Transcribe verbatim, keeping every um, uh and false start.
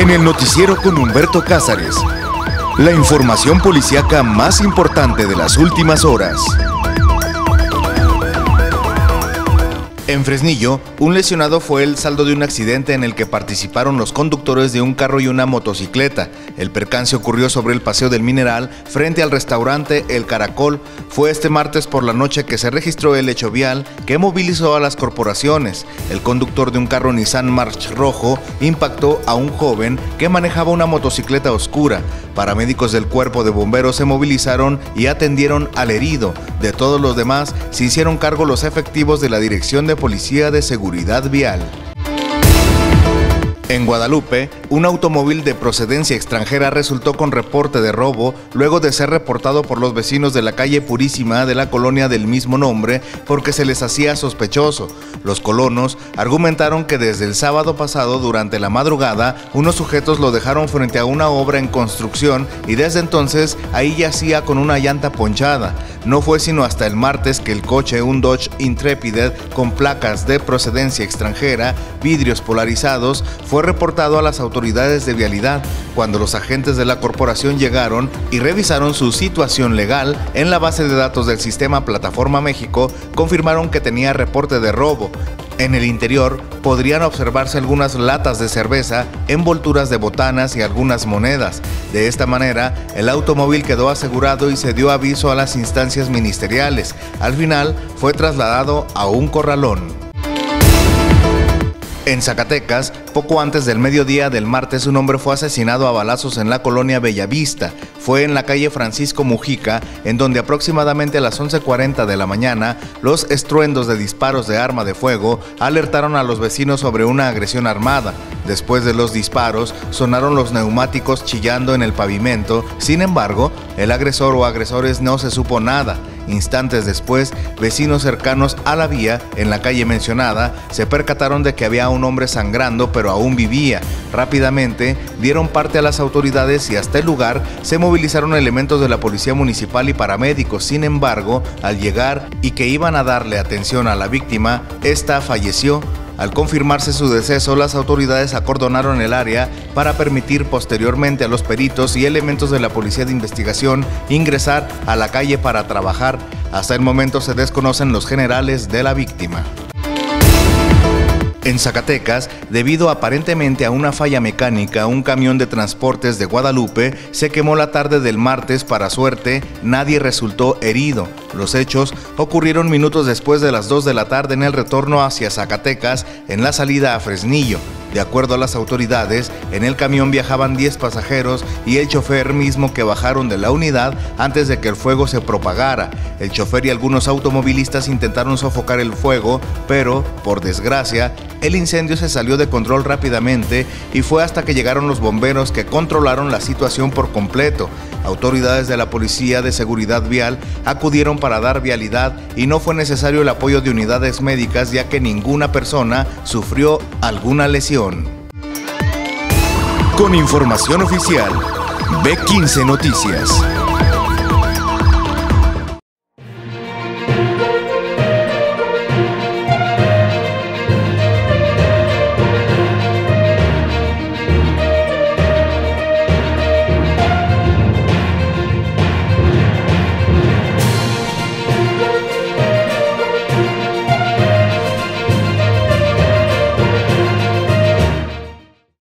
en el noticiero con Humberto Cázares, la información policíaca más importante de las últimas horas. En Fresnillo, un lesionado fue el saldo de un accidente en el que participaron los conductores de un carro y una motocicleta. El percance ocurrió sobre el Paseo del Mineral, frente al restaurante El Caracol. Fue este martes por la noche que se registró el hecho vial que movilizó a las corporaciones. El conductor de un carro Nissan March rojo impactó a un joven que manejaba una motocicleta oscura. Paramédicos del Cuerpo de Bomberos se movilizaron y atendieron al herido. De todos los demás, se hicieron cargo los efectivos de la Dirección de Policía de Seguridad Vial. En Guadalupe, un automóvil de procedencia extranjera resultó con reporte de robo luego de ser reportado por los vecinos de la calle Purísima de la colonia del mismo nombre porque se les hacía sospechoso. Los colonos argumentaron que desde el sábado pasado, durante la madrugada, unos sujetos lo dejaron frente a una obra en construcción y desde entonces ahí yacía con una llanta ponchada. No fue sino hasta el martes que el coche, un Dodge Intrepid con placas de procedencia extranjera, vidrios polarizados, fue Fue reportado a las autoridades de vialidad cuando los agentes de la corporación llegaron y revisaron su situación legal en la base de datos del sistema Plataforma México. Confirmaron que tenía reporte de robo. En el interior podrían observarse algunas latas de cerveza, envolturas de botanas y algunas monedas. De esta manera, el automóvil quedó asegurado y se dio aviso a las instancias ministeriales. Al final, fue trasladado a un corralón. En Zacatecas, poco antes del mediodía del martes, un hombre fue asesinado a balazos en la colonia Bellavista. Fue en la calle Francisco Mujica, en donde aproximadamente a las once cuarenta de la mañana, los estruendos de disparos de arma de fuego alertaron a los vecinos sobre una agresión armada. Después de los disparos, sonaron los neumáticos chillando en el pavimento. Sin embargo, el agresor o agresores no se supo nada. Instantes después, vecinos cercanos a la vía, en la calle mencionada, se percataron de que había un hombre sangrando, pero aún vivía. Rápidamente, dieron parte a las autoridades y hasta el lugar se movilizaron elementos de la policía municipal y paramédicos. Sin embargo, al llegar y que iban a darle atención a la víctima, esta falleció. Al confirmarse su deceso, las autoridades acordonaron el área para permitir posteriormente a los peritos y elementos de la Policía de Investigación ingresar a la calle para trabajar. Hasta el momento se desconocen los generales de la víctima. En Zacatecas, debido aparentemente a una falla mecánica, un camión de transportes de Guadalupe se quemó la tarde del martes. Para suerte, nadie resultó herido. Los hechos ocurrieron minutos después de las dos de la tarde en el retorno hacia Zacatecas, en la salida a Fresnillo. De acuerdo a las autoridades, en el camión viajaban diez pasajeros y el chofer mismo, que bajaron de la unidad antes de que el fuego se propagara. El chofer y algunos automovilistas intentaron sofocar el fuego, pero, por desgracia, el incendio se salió de control rápidamente y fue hasta que llegaron los bomberos que controlaron la situación por completo. Autoridades de la Policía de Seguridad Vial acudieron para dar vialidad y no fue necesario el apoyo de unidades médicas, ya que ninguna persona sufrió alguna lesión. Con información oficial, B quince Noticias.